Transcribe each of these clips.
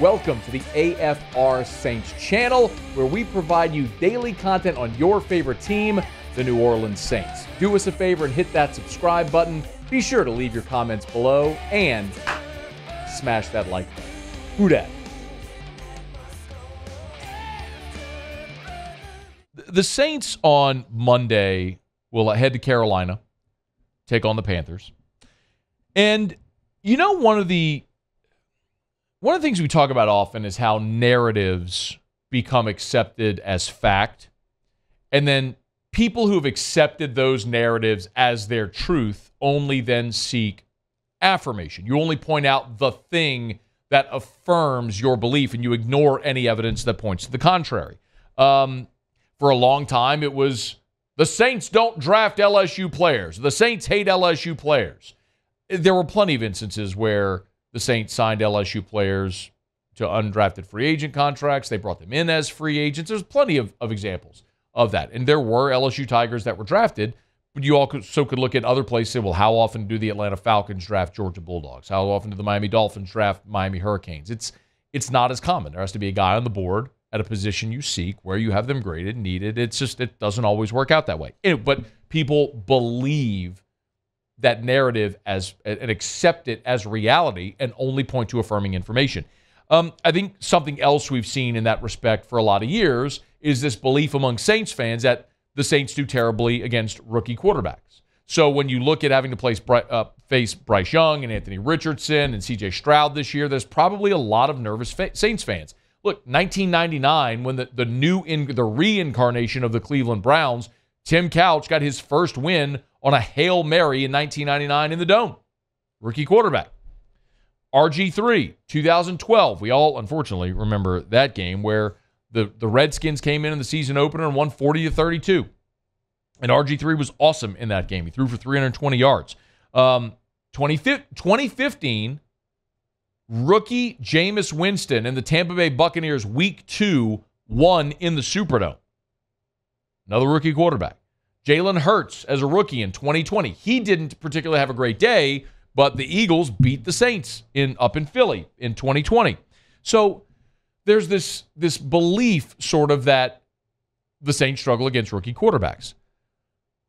Welcome to the AFR Saints channel, where we provide you daily content on your favorite team, the New Orleans Saints. Do us a favor and hit that subscribe button. Be sure to leave your comments below and smash that like button. Who dat? The Saints on Monday will head to Carolina, take on the Panthers. And you know, one of the things we talk about often is how narratives become accepted as fact, and then people who have accepted those narratives as their truth only then seek affirmation. You only point out the thing that affirms your belief, and you ignore any evidence that points to the contrary. For a long time, it was the Saints don't draft LSU players. The Saints hate LSU players. There were plenty of instances where the Saints signed LSU players to undrafted free agent contracts. They brought them in as free agents. There's plenty of examples of that. And there were LSU Tigers that were drafted, but you also could look at other places and say, well, how often do the Atlanta Falcons draft Georgia Bulldogs? How often do the Miami Dolphins draft Miami Hurricanes? It's not as common. There has to be a guy on the board at a position you seek where you have them graded, needed. It's just, it doesn't always work out that way. But people believe that narrative as and accept it as reality and only point to affirming information. I think something else we've seen in that respect for a lot of years is this belief among Saints fans that the Saints do terribly against rookie quarterbacks. So when you look at having to face Bryce Young and Anthony Richardson and C.J. Stroud this year, there's probably a lot of nervous Saints fans. Look, 1999, when the reincarnation of the Cleveland Browns, Tim Couch got his first win on a Hail Mary in 1999 in the Dome. Rookie quarterback. RG3, 2012. We all, unfortunately, remember that game where the Redskins came in the season opener and won 40-32. And RG3 was awesome in that game. He threw for 320 yards. 2015, rookie Jameis Winston and the Tampa Bay Buccaneers Week 2 won in the Superdome. Another rookie quarterback. Jalen Hurts as a rookie in 2020. He didn't particularly have a great day, but the Eagles beat the Saints up in Philly in 2020. So there's this belief sort of that the Saints struggle against rookie quarterbacks.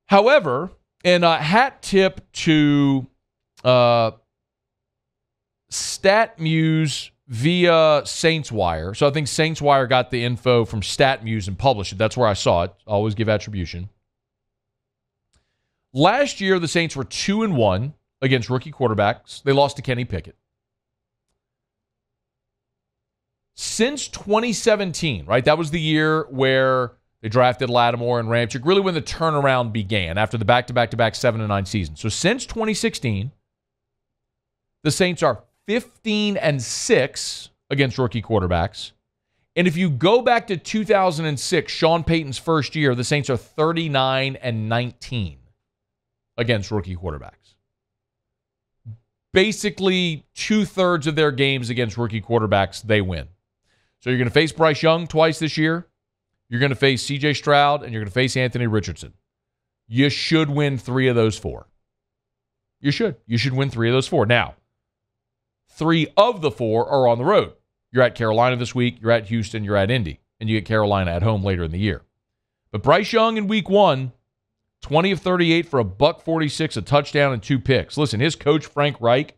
However, and a hat tip to StatMuse via SaintsWire. So I think SaintsWire got the info from StatMuse and published it. That's where I saw it. I always give attribution. Last year, the Saints were 2-1 against rookie quarterbacks. They lost to Kenny Pickett. Since 2017, right? That was the year where they drafted Lattimore and Ramchick, really when the turnaround began after the back-to-back 7-9 season. So since 2016, the Saints are 15-6 against rookie quarterbacks. And if you go back to 2006, Sean Payton's first year, the Saints are 39-19. Against rookie quarterbacks. Basically, 2/3 of their games against rookie quarterbacks, they win. So you're going to face Bryce Young twice this year. You're going to face C.J. Stroud, and you're going to face Anthony Richardson. You should win 3 of those 4. You should. You should win 3 of those 4. Now, 3 of the 4 are on the road. You're at Carolina this week. You're at Houston. You're at Indy. And you get Carolina at home later in the year. But Bryce Young in Week 1, 20 of 38 for $146, a touchdown, and 2 picks. Listen, his coach, Frank Reich,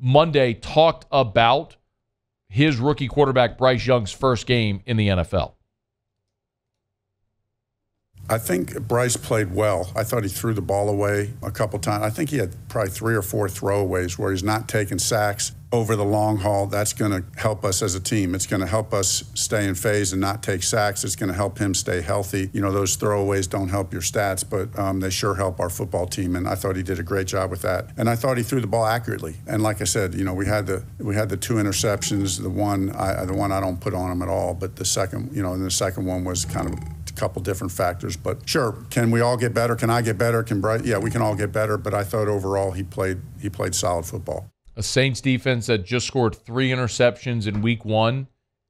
Monday talked about his rookie quarterback, Bryce Young's first game in the NFL. I think Bryce played well. I thought he threw the ball away a couple times. I think he had probably 3 or 4 throwaways where he's not taking sacks over the long haul. That's going to help us as a team. It's going to help us stay in phase and not take sacks. It's going to help him stay healthy. You know, those throwaways don't help your stats, but they sure help our football team, and I thought he did a great job with that. And I thought he threw the ball accurately. And like I said, you know, we had the 2 interceptions. The one I don't put on him at all, but the second, you know, and the second one was kind of couple different factors. But sure, can we all get better? Can I get better? Can Bryce? Yeah, we can all get better. But I thought overall he played solid football. A Saints defense that just scored 3 interceptions in Week 1,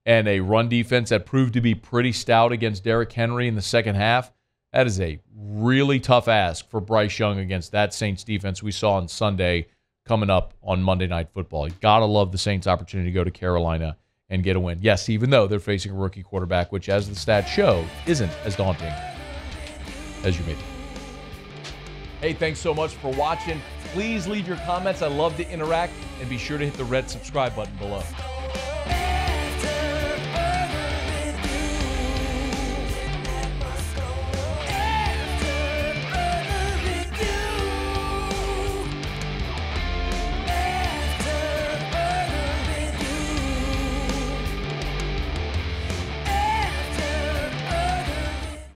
and a run defense that proved to be pretty stout against Derrick Henry in the second half. That is a really tough ask for Bryce Young against that Saints defense we saw on Sunday. coming up on Monday Night Football. You got to love the Saints' opportunity to go to Carolina and get a win. Yes, even though they're facing a rookie quarterback, which, as the stats show, isn't as daunting as you may think. Hey, thanks so much for watching. Please leave your comments. I love to interact. And be sure to hit the red subscribe button below.